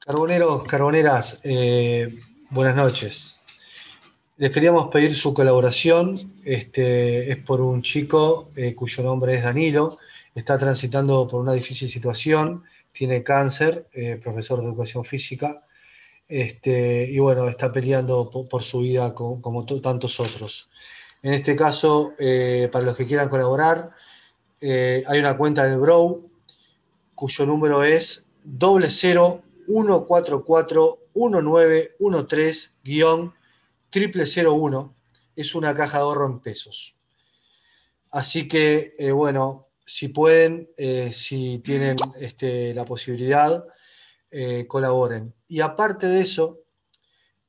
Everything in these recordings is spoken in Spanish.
Carboneros, carboneras, buenas noches. Les queríamos pedir su colaboración. Es por un chico cuyo nombre es Danilo. Está transitando por una difícil situación. Tiene cáncer, profesor de educación física. Y bueno, está peleando por su vida como tantos otros. En este caso, para los que quieran colaborar, hay una cuenta de BROU, cuyo número es 0014419131-0001. Es una caja de ahorro en pesos. Así que, bueno, si pueden, si tienen la posibilidad, colaboren. Y aparte de eso,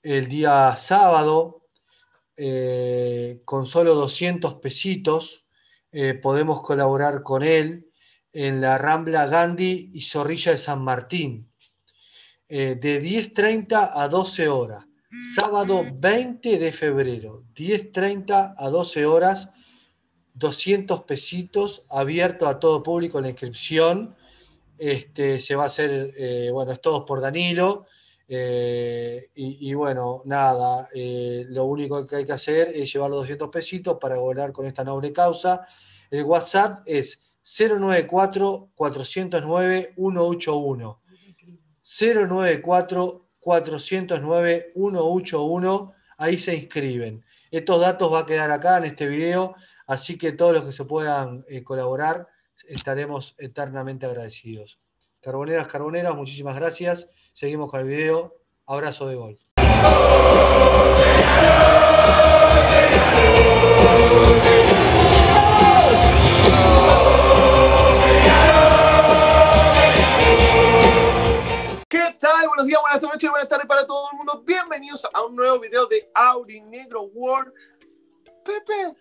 el día sábado, con solo 200 pesitos, podemos colaborar con él en la Rambla Gandhi y Zorrilla de San Martín, de 10:30 a 12 horas, sábado 20 de febrero, 10:30 a 12 horas, 200 pesitos, abierto a todo público en la inscripción. Se va a hacer, bueno, es todo por Danilo, y bueno, nada, lo único que hay que hacer es llevar los 200 pesitos para volar con esta noble causa. El WhatsApp es 094-409-181, 094-409-181, ahí se inscriben. Estos datos van a quedar acá en este video, así que todos los que se puedan colaborar, estaremos eternamente agradecidos. Carboneras, carboneras, muchísimas gracias. Seguimos con el video. Abrazo de gol. ¿Qué tal? Buenos días, buenas noches, buenas tardes para todo el mundo. Bienvenidos a un nuevo video de Aurinegro World. Pepe,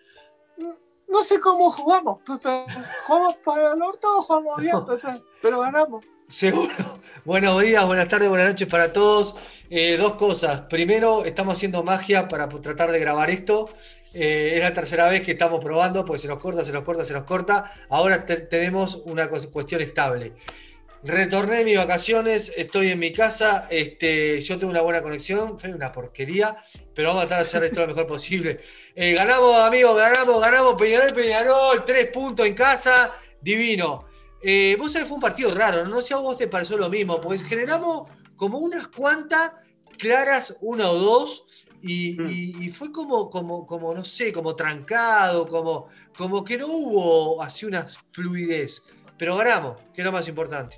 no sé cómo jugamos, Pepe. ¿Jugamos para el orto o jugamos bien, Pepe? Pero ganamos. Seguro. Buenos días, buenas tardes, buenas noches para todos. Dos cosas. Primero, estamos haciendo magia para tratar de grabar esto. Es la tercera vez que estamos probando, porque se nos corta, se nos corta, se nos corta. Ahora tenemos una cuestión estable. Retorné de mis vacaciones, estoy en mi casa. Yo tengo una buena conexión, fue una porquería, pero vamos a tratar de hacer esto lo mejor posible. Ganamos, amigos, ganamos, ganamos. Peñarol, Peñarol, 3 puntos en casa, divino. Vos sabés que fue un partido raro, no sé a vos te pareció lo mismo, porque generamos como unas cuantas claras, una o dos, y fue como no sé, como trancado, como que no hubo así una fluidez. Pero ganamos, que es lo más importante.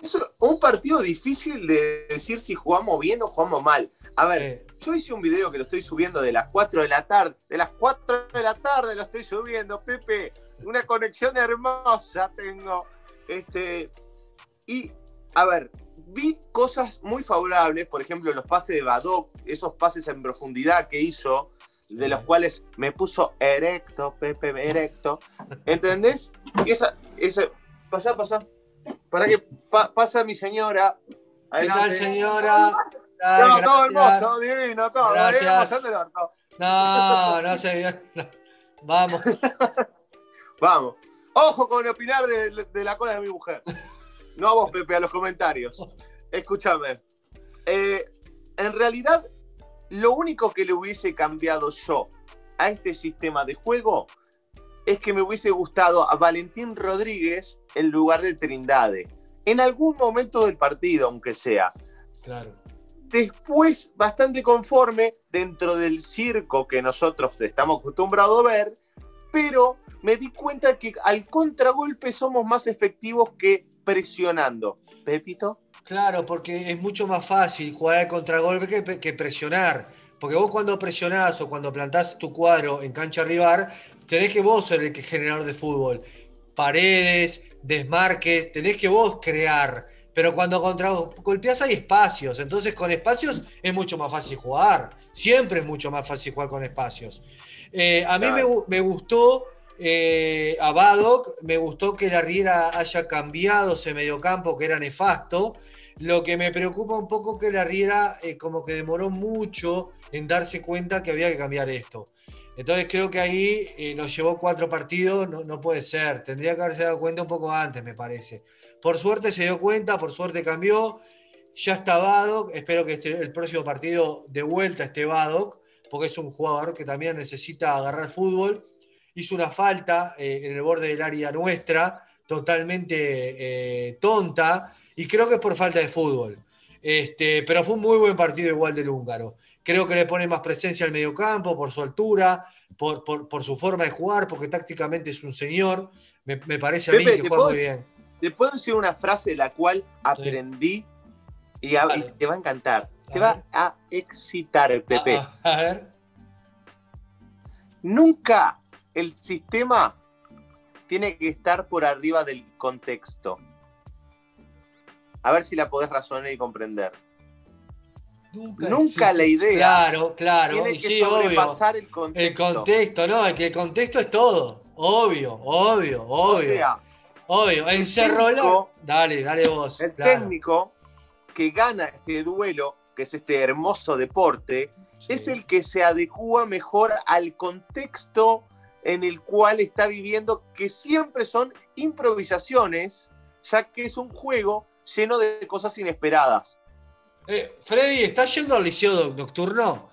Es un partido difícil de decir si jugamos bien o jugamos mal. A ver, yo hice un video que lo estoy subiendo de las 4 de la tarde. De las 4 de la tarde lo estoy subiendo, Pepe. Una conexión hermosa tengo. Y, a ver, vi cosas muy favorables. Por ejemplo, los pases de Badoc, esos pases en profundidad que hizo, de los cuales me puso erecto, Pepe, erecto. ¿Entendés? Y esa pasa. Para que pasa mi señora. Adelante. ¿Qué tal, señora? Ay, no, gracias. Todo hermoso, divino, todo. Gracias. No se vio. No. Vamos. Vamos. Ojo con opinar de la cola de mi mujer. No a vos, Pepe, a los comentarios. Escúchame. En realidad, lo único que le hubiese cambiado yo a este sistema de juego es que me hubiese gustado a Valentín Rodríguez en lugar de Trindade. En algún momento del partido, aunque sea. Claro. Después, bastante conforme dentro del circo que nosotros estamos acostumbrados a ver, pero me di cuenta que al contragolpe somos más efectivos que presionando. ¿Pepito? Claro, porque es mucho más fácil jugar al contragolpe que presionar. Porque vos cuando presionás o cuando plantás tu cuadro en cancha rival, tenés que vos ser el generador de fútbol. Paredes, desmarques, tenés que vos crear. Pero cuando contragolpeás hay espacios. Entonces con espacios es mucho más fácil jugar. Siempre es mucho más fácil jugar con espacios. A mí me gustó a Badoc, me gustó que Larriera haya cambiado ese mediocampo que era nefasto. Lo que me preocupa un poco que Larriera como que demoró mucho en darse cuenta que había que cambiar esto. Entonces creo que ahí nos llevó 4 partidos, no puede ser. Tendría que haberse dado cuenta un poco antes, me parece. Por suerte se dio cuenta, por suerte cambió. Ya está Badoc, espero que el próximo partido de vuelta esté Badoc, porque es un jugador que también necesita agarrar fútbol. Hizo una falta en el borde del área nuestra, totalmente tonta, y creo que es por falta de fútbol. Pero fue un muy buen partido igual del húngaro. Creo que le pone más presencia al mediocampo, por su altura, por su forma de jugar, porque tácticamente es un señor. Me parece a mí que juega muy bien. ¿Te puedo decir una frase de la cual aprendí? Sí. Y te va a encantar. Te va a excitar el Pepe. A ver. Nunca el sistema tiene que estar por arriba del contexto. A ver si la podés razonar y comprender. Nunca la idea. Claro, claro. Tiene que sobrepasar el contexto. El contexto, no, es que el contexto es todo. Obvio. O sea, obvio. En Cerro Largo. Dale vos. El técnico que gana este duelo, que es este hermoso deporte, es el que se adecúa mejor al contexto en el cual está viviendo, que siempre son improvisaciones, ya que es un juego lleno de cosas inesperadas. Freddy, ¿estás yendo al liceo nocturno?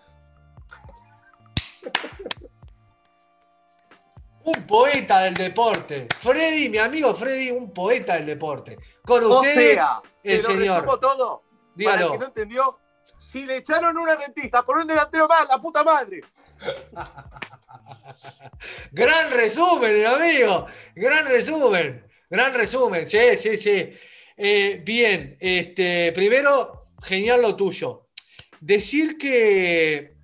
Un poeta del deporte. Freddy, mi amigo Freddy, un poeta del deporte. Con ustedes, el señor. Todo. Dígalo. Para el que no entendió, si le echaron una Rentista por un delantero más, la puta madre. Gran resumen, amigo. Gran resumen. Sí. Bien, primero, genial lo tuyo. Decir que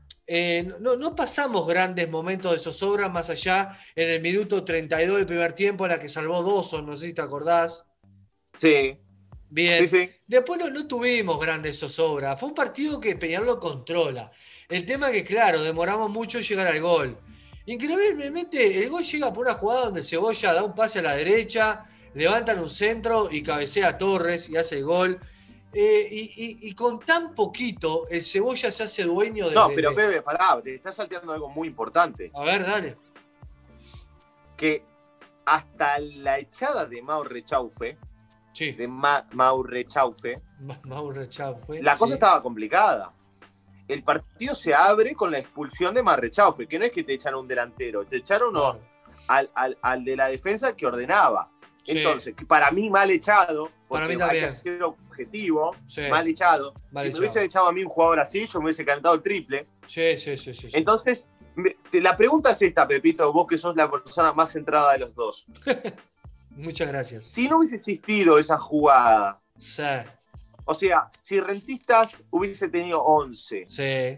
no pasamos grandes momentos de zozobra más allá en el minuto 32 del primer tiempo en la que salvó Dosso, no sé si te acordás. Sí. Bien. Sí. Después no tuvimos grandes zozobras. Fue un partido que Peñarol lo controla. El tema que, claro, demoramos mucho llegar al gol. Increíblemente, el gol llega por una jugada donde Cebolla da un pase a la derecha, levantan un centro y cabecea a Torres y hace el gol. Y con tan poquito, el Cebolla se hace dueño de... No, pero Pepe, pará, te estás salteando algo muy importante. A ver, dale. Que hasta la echada de Maurechauffe, sí. La cosa estaba complicada. El partido se abre con la expulsión de Maurechauffe, que no es que te echaron un delantero, te echaron al de la defensa que ordenaba. Sí. Entonces, para mí mal echado, porque para mí hay que ser objetivo, sí. mal echado. Me hubiesen echado a mí un jugador así, yo me hubiese cantado el triple. Sí. Entonces, la pregunta es esta, Pepito, vos que sos la persona más centrada de los dos. Muchas gracias. Si no hubiese existido esa jugada, sí. O sea, si Rentistas hubiese tenido 11, sí.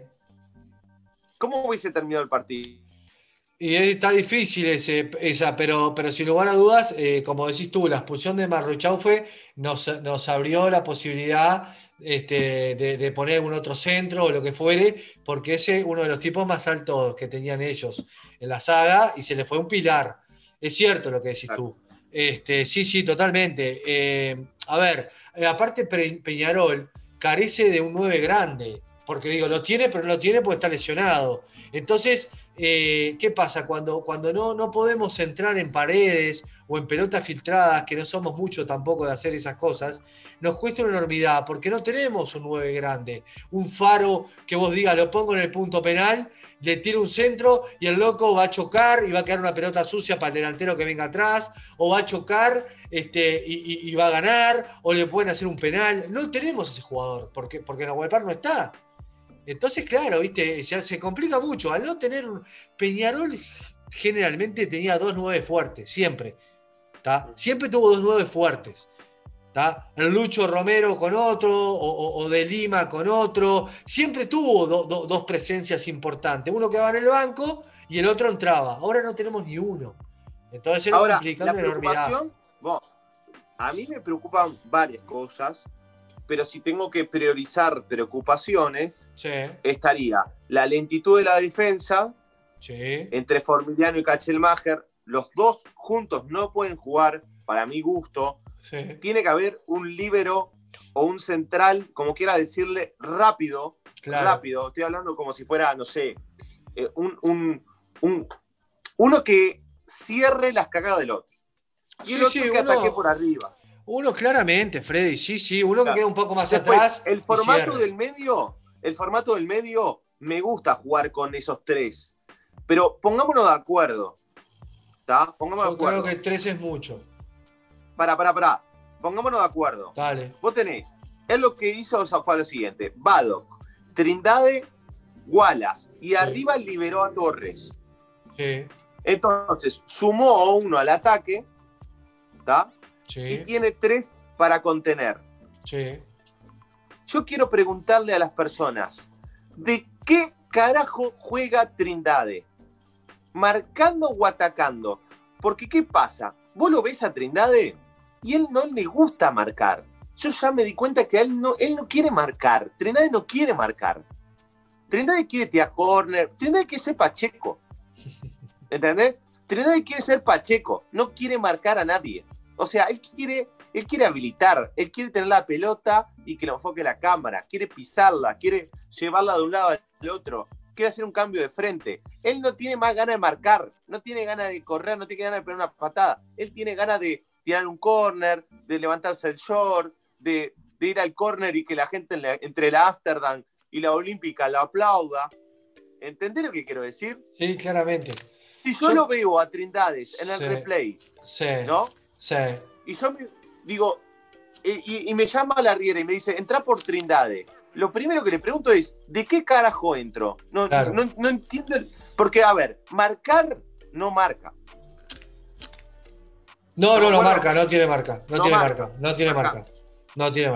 ¿Cómo hubiese terminado el partido? Y está difícil esa, pero sin lugar a dudas, como decís tú, la expulsión de Maurechauffe nos abrió la posibilidad de poner un otro centro o lo que fuere, porque ese es uno de los tipos más altos que tenían ellos en la saga y se le fue un pilar. Es cierto lo que decís tú. Sí, totalmente. A ver, aparte Peñarol carece de un 9 grande, porque digo, lo tiene, pero no lo tiene porque está lesionado. Entonces, ¿qué pasa? Cuando no podemos entrar en paredes o en pelotas filtradas, que no somos mucho tampoco de hacer esas cosas, nos cuesta una enormidad, porque no tenemos un 9 grande, un faro que vos digas, lo pongo en el punto penal, le tiro un centro y el loco va a chocar y va a quedar una pelota sucia para el delantero que venga atrás, o va a chocar y va a ganar, o le pueden hacer un penal. No tenemos ese jugador, porque Nahuelpan no está. Entonces, claro, viste, se complica mucho. Al no tener... Peñarol generalmente tenía 2-9 fuertes, siempre. ¿Tá? Siempre tuvo 2-9 fuertes. ¿Tá? Lucho Romero con otro, o de Lima con otro. Siempre tuvo dos presencias importantes. Uno quedaba en el banco y el otro entraba. Ahora no tenemos ni uno. Entonces era complicado una enormidad. Bueno, a mí me preocupan varias cosas. Pero si tengo que priorizar preocupaciones, sí. Estaría la lentitud de la defensa, sí. Entre Formiliano y Kachelmacher, los dos juntos no pueden jugar, para mi gusto, sí. Tiene que haber un líbero o un central, como quiera decirle, rápido, claro. Rápido, estoy hablando como si fuera, no sé, uno que cierre las cagadas del otro, y el otro que ataque por arriba. Uno claramente, Freddy, sí, uno claro. Que queda un poco más después, atrás. El formato del medio me gusta jugar con esos tres, pero pongámonos de acuerdo. ¿Tá? Yo creo que tres es mucho. Pará. Pongámonos de acuerdo. Dale. Vos tenés, él lo que hizo fue lo siguiente: Badoc, Trindade, Wallace, y sí. Arriba liberó a Torres. Sí. Entonces, sumó a uno al ataque, ¿tá? Sí. Y tiene tres para contener. Sí. Yo quiero preguntarle a las personas, ¿de qué carajo juega Trindade? ¿Marcando o atacando? Porque, ¿qué pasa? Vos lo ves a Trindade y él no le gusta marcar. Yo ya me di cuenta que él no quiere marcar. Trindade no quiere marcar. Trindade quiere tirar corner. Trindade quiere ser Pacheco. ¿Entendés? Trindade quiere ser Pacheco. No quiere marcar a nadie. O sea, él quiere habilitar, él quiere tener la pelota y que lo enfoque la cámara, quiere pisarla, quiere llevarla de un lado al otro, quiere hacer un cambio de frente. Él no tiene más ganas de marcar, no tiene ganas de correr, no tiene ganas de pegar una patada. Él tiene ganas de tirar un córner, de levantarse el short, de ir al córner y que la gente entre la Ámsterdam y la Olímpica lo aplauda. ¿Entendés lo que quiero decir? Sí, claramente. Si yo lo veo a Trindades en el replay, ¿no? Sí. Y yo me digo, y me llama Larriera y me dice, entrá por Trindade. Lo primero que le pregunto es, ¿de qué carajo entro? No, claro. no entiendo. Porque, a ver, marcar no marca. No tiene marca.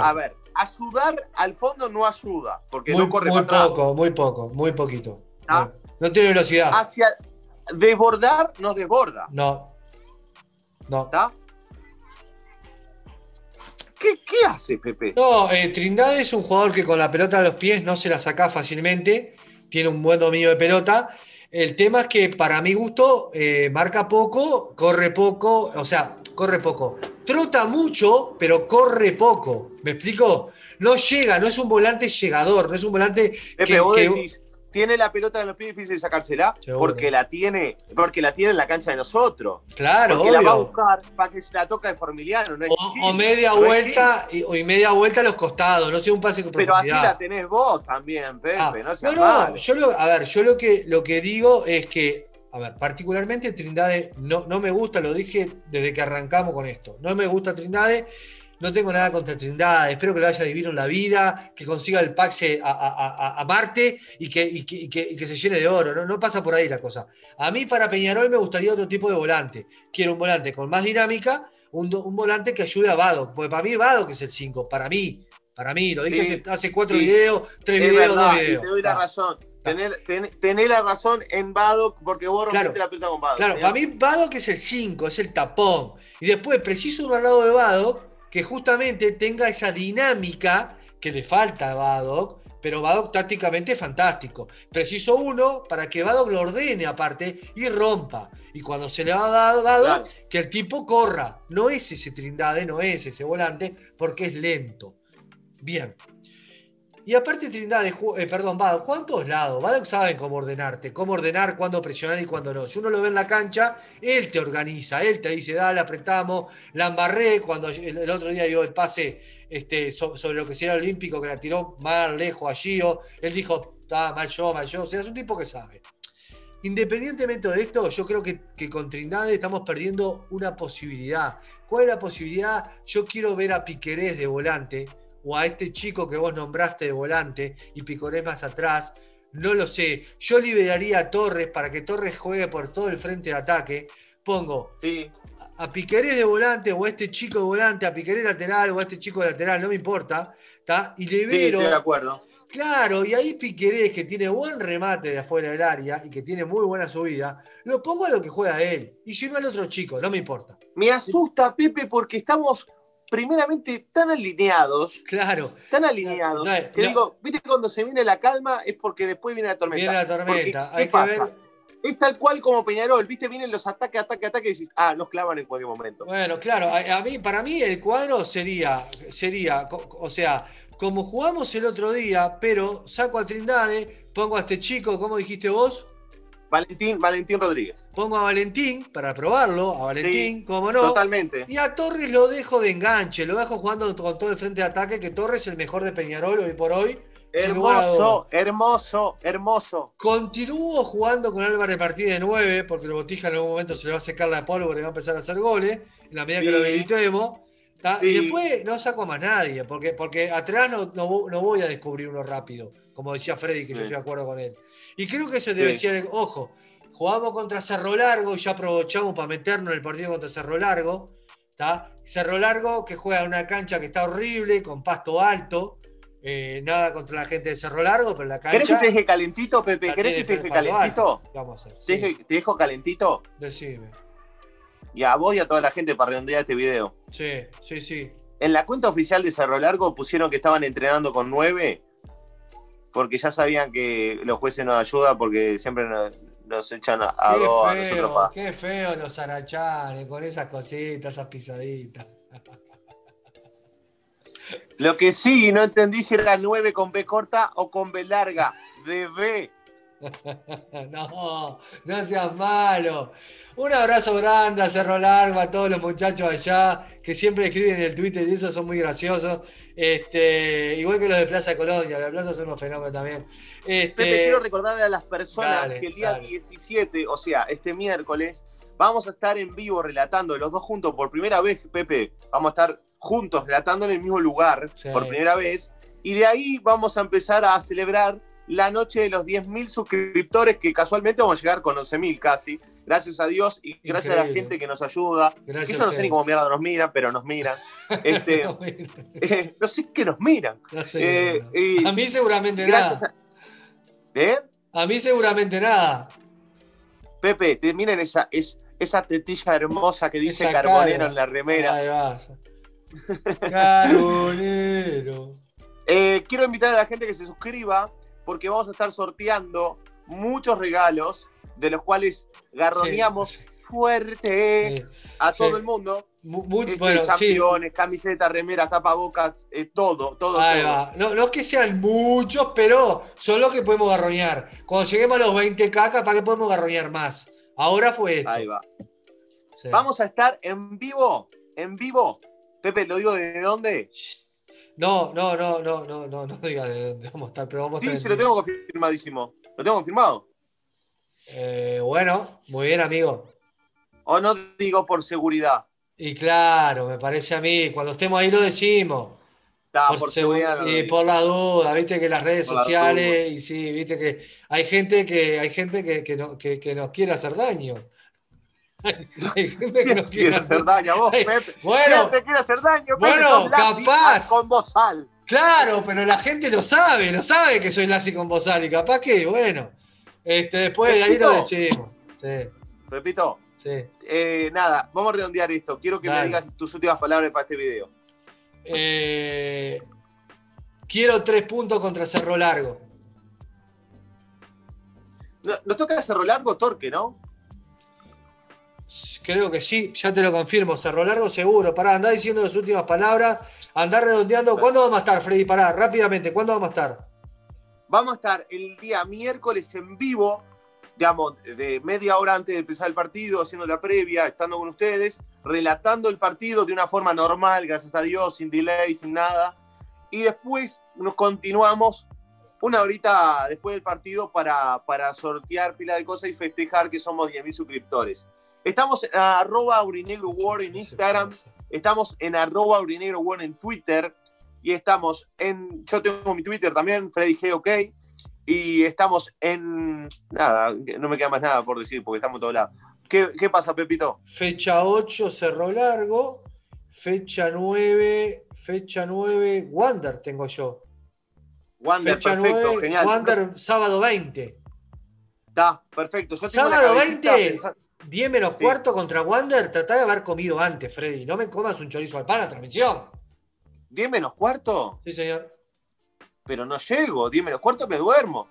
A ver, ayudar al fondo no ayuda. Porque muy, no corre muy para poco, atrás. Muy poquito. ¿Ah? No tiene velocidad. Hacia desbordar, no desborda. No. ¿Está? ¿Qué hace Pepe? No, Trindade es un jugador que con la pelota a los pies no se la saca fácilmente, tiene un buen dominio de pelota. El tema es que para mi gusto marca poco, o sea, corre poco. Trota mucho, pero corre poco. ¿Me explico? No llega, no es un volante llegador, no es un volante Pepe, decís, tiene la pelota en los pies difícil de sacársela porque la tiene en la cancha de nosotros. Claro, porque obvio. La va a buscar para que se la toca de Formiliano. No o media vuelta y media vuelta a los costados, no sea un pase con profundidad. Pero así la tenés vos también, Pepe. Yo lo que digo es que, a ver, particularmente Trindade no me gusta, lo dije desde que arrancamos con esto. No me gusta Trindade. No tengo nada contra Trindade, espero que lo haya vivido en la vida, que consiga el Paxe a Marte y que se llene de oro, no pasa por ahí la cosa. A mí para Peñarol me gustaría otro tipo de volante, quiero un volante con más dinámica, un volante que ayude a Badoc, porque para mí Badoc es el 5, para mí, lo dije sí, hace 4 videos, 3 videos, 2 videos. Te doy la razón. Tenés la razón en Badoc porque vos rompiste la pelota con Badoc. Claro, ¿sí? Para mí Badoc es el 5, es el tapón, y después preciso un al lado de Badoc, que justamente tenga esa dinámica que le falta a Badoc, pero Badoc tácticamente es fantástico. Preciso uno para que Badoc lo ordene aparte y rompa. Y cuando se le va a Badoc, claro, que el tipo corra. No es ese Trindade, no es ese volante, porque es lento. Bien. Y aparte Badoc juega en todos lados. Badoc sabe cómo ordenarte, cómo ordenar, cuándo presionar y cuándo no. Si uno lo ve en la cancha, él te organiza, él te dice, dale, apretamos, la embarré. Cuando el otro día dio el pase sobre lo que sería el olímpico, que la tiró más lejos a Gio, él dijo, está mal yo. O sea, es un tipo que sabe. Independientemente de esto, yo creo que con Trindade estamos perdiendo una posibilidad. ¿Cuál es la posibilidad? Yo quiero ver a Piquerez de volante, o a este chico que vos nombraste de volante y Piquerez más atrás, no lo sé. Yo liberaría a Torres para que Torres juegue por todo el frente de ataque. Pongo a Piquerez de volante o a este chico de volante, a Piquerez lateral o a este chico de lateral, no me importa. ¿Tá? Y libero. Sí, estoy de acuerdo. Claro, y ahí Piquerez, que tiene buen remate de afuera del área y que tiene muy buena subida, lo pongo a lo que juega él. Y si no, al otro chico, no me importa. Me asusta, Pepe, porque estamos primeramente tan alineados, digo, viste, cuando se viene la calma es porque después viene la tormenta. Porque, hay que ver. Es tal cual como Peñarol, viste, vienen los ataques, y decís, los clavan en cualquier momento. Bueno, claro, para mí el cuadro sería, o sea, como jugamos el otro día, pero saco a Trindade, pongo a este chico, ¿cómo dijiste vos? Valentín Rodríguez. Pongo a Valentín para probarlo, a Valentín, sí, cómo no. Totalmente. Y a Torres lo dejo de enganche, lo dejo jugando con todo el frente de ataque, que Torres es el mejor de Peñarol hoy por hoy. Hermoso, hermoso, hermoso. Continúo jugando con Álvarez Martínez de 9, porque el Botija en algún momento se le va a secar la pólvora y va a empezar a hacer goles, en la medida que lo habilitemos. Sí. Y después no saco más nadie, porque atrás no voy a descubrir uno rápido, como decía Freddy, que yo estoy de acuerdo con él. Y creo que eso debe ser, ojo, jugamos contra Cerro Largo y ya aprovechamos para meternos en el partido contra Cerro Largo. ¿Tá? Cerro Largo que juega en una cancha que está horrible, con pasto alto. Nada contra la gente de Cerro Largo, pero la cancha... ¿Querés que te deje calentito, Pepe? ¿Querés que te deje calentito? Vamos a hacer, ¿Te dejo calentito? Decime. Y a vos y a toda la gente para redondear este video. Sí, sí, sí. En la cuenta oficial de Cerro Largo pusieron que estaban entrenando con 9, porque ya sabían que los jueces nos ayudan, porque siempre nos echan a dos a nosotros. Pa. Qué feo los arachanes con esas cositas, esas pisaditas. Lo que sí, no entendí si era 9 con B corta o con B larga. De B. No, no seas malo. Un abrazo grande a Cerro Largo, a todos los muchachos allá que siempre escriben en el Twitter y eso, son muy graciosos. Igual que los de Plaza Colonia, la Plaza son unos fenómenos también. Pepe, quiero recordarle a las personas que el día 17, o sea, este miércoles, vamos a estar en vivo relatando los dos juntos por primera vez, Pepe. Vamos a estar juntos relatando en el mismo lugar por primera vez. Y de ahí vamos a empezar a celebrar la noche de los 10.000 suscriptores, que casualmente vamos a llegar con 11.000 casi. Gracias a Dios y gracias a la gente que nos ayuda. Gracias, que yo no sé ni cómo mierda nos miran, pero nos miran. No sé qué nos miran. No sé, a mí seguramente nada. A mí seguramente nada. Pepe, miren esa tetilla hermosa que dice Carbonero en la remera. Ahí vas. Carbonero. Quiero invitar a la gente que se suscriba, porque vamos a estar sorteando muchos regalos, de los cuales garroneamos fuerte a todo el mundo. Bueno, campeones, camisetas, remeras, tapabocas, todo. Ahí va. No es que sean muchos, pero son los que podemos garroñar. Cuando lleguemos a los 20K, ¿para qué podemos garroñar más? Ahora fue esto. Ahí va. Sí. Vamos a estar en vivo. Pepe, ¿lo digo de dónde? No digas de dónde vamos a estar, pero vamos a estar. Sí, se lo tengo confirmadísimo. ¿Lo tengo confirmado? Bueno, muy bien, amigo. O no digo por seguridad. Y claro, me parece a mí, cuando estemos ahí lo decimos. Nah, por seguridad. Y por las dudas, viste que las redes sociales, y sí, viste que hay gente que nos quiere hacer daño. Hay gente que nos quiere hacer daño. Vos, Pepe. Bueno, te quiere hacer daño, Pepe, bueno, capaz. Con bozal. Claro, pero la gente lo sabe que soy nazi con bozal, y capaz que, bueno. Después de ahí lo decimos. Sí. Repito. Sí. Nada, vamos a redondear esto. Quiero que me digas tus últimas palabras para este video. Quiero 3 puntos contra Cerro Largo. ¿No toca Cerro Largo, Torque, no? Creo que sí, ya te lo confirmo. Cerro Largo seguro. Pará, andá diciendo las últimas palabras. Andá redondeando. ¿Cuándo vamos a estar, Freddy? Pará, rápidamente. ¿Cuándo vamos a estar? Vamos a estar el día miércoles en vivo, digamos, de media hora antes de empezar el partido, haciendo la previa, estando con ustedes, relatando el partido de una forma normal, gracias a Dios, sin delay, sin nada. Y después nos continuamos una horita después del partido para sortear pila de cosas y festejar que somos 10.000 suscriptores. Estamos en @AurinegroWorld en Instagram, estamos en @AurinegroWorld en Twitter, y estamos en... Yo tengo mi Twitter también, FreddyGOK. Y estamos en... Nada, no me queda más nada por decir, porque estamos todos lados. ¿Qué pasa, Pepito? Fecha 8, Cerro Largo. Fecha 9, Wander tengo yo. Wander, fecha perfecto, 9, genial. Wander, sábado 20. Está, perfecto. Yo tengo sábado 20, 10 menos cuarto contra Wander. Tratá de haber comido antes, Freddy. No me comas un chorizo al pan a transmisión. ¿10 menos cuarto? Sí, señor. Pero no llego, 10 menos cuarto me duermo.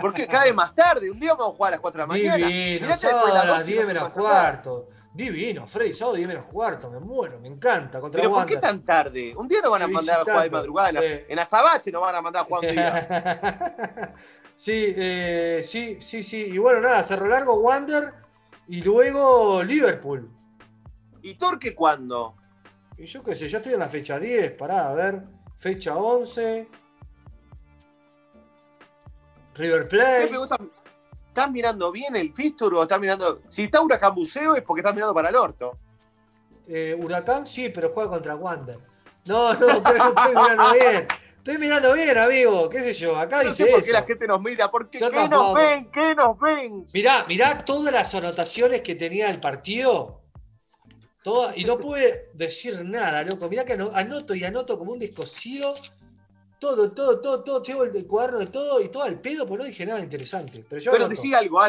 Porque cae más tarde, un día vamos a jugar a las 4 de la mañana. Divino, sábado a las 10 menos cuarto. Divino, Freddy, sábado 10 menos cuarto, me muero, me encanta. Contra Pero Wander. ¿Por qué tan tarde? Un día nos van a mandar a jugar de madrugada, en Azabache nos van a mandar a jugar un día. Sí, sí. Y bueno, nada, Cerro Largo, Wander y luego Liverpool. ¿Y Torque cuándo? Y yo qué sé, ya estoy en la fecha 10, pará, a ver. Fecha 11. River Plate. ¿Estás mirando bien el fixture o estás mirando? Si está Huracán Buceo es porque estás mirando para el orto. Huracán sí, pero juega contra Wander. No, pero yo estoy mirando bien. Estoy mirando bien, amigo, qué sé yo, acá no dice sé por qué eso. La gente nos mira, porque ¿qué nos ven? ¿Qué nos ven? Mirá todas las anotaciones que tenía el partido. Todas, y no pude decir nada, loco. Mirá que anoto y anoto como un descosido. Todo, llevo el cuaderno de todo y todo al pedo, porque no dije nada interesante. Pero decí algo.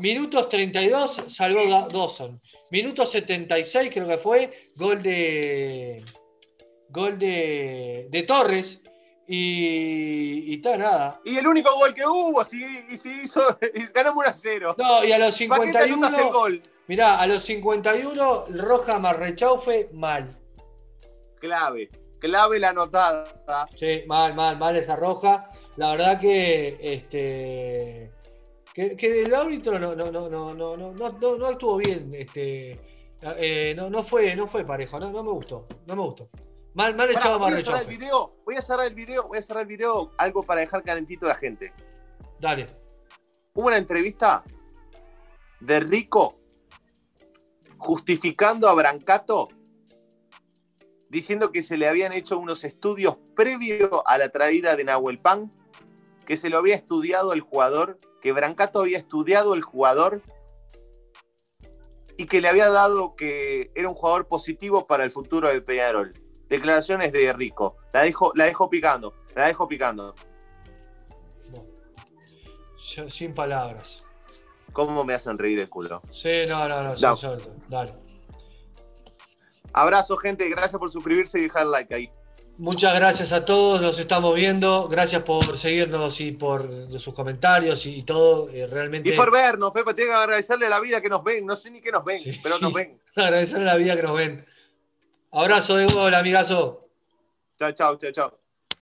Minutos 32, salvó Dosso. Minutos 76, creo que fue, gol de Torres y está nada. Y el único gol que hubo, ganamos 1-0. No, y a los 51, el gol. Mirá, a los 51, roja Maurechauffe, mal. Clave la anotada. Sí, mal esa roja. La verdad que que el árbitro no estuvo bien, no fue parejo, no me gustó. Mal echado Maurechauffe. Voy a cerrar el video, algo para dejar calentito a la gente. Dale. Hubo una entrevista de Rico justificando a Brancato, diciendo que se le habían hecho unos estudios previo a la traída de Nahuelpan, que se lo había estudiado el jugador, que Brancato había estudiado el jugador y que le había dado que era un jugador positivo para el futuro de Peñarol. Declaraciones de Rico. La dejo picando. No. Yo, sin palabras. ¿Cómo me hacen reír el culo? Sí, no. Sin suerte. Dale. Abrazo, gente, gracias por suscribirse y dejar like ahí. Muchas gracias a todos, nos estamos viendo. Gracias por seguirnos y por sus comentarios y todo, realmente. Y por vernos, Pepe, tiene que agradecerle la vida que nos ven. No sé ni qué nos ven, sí, pero nos ven. Agradecerle la vida que nos ven. Abrazo de gol, amigazo. Chao.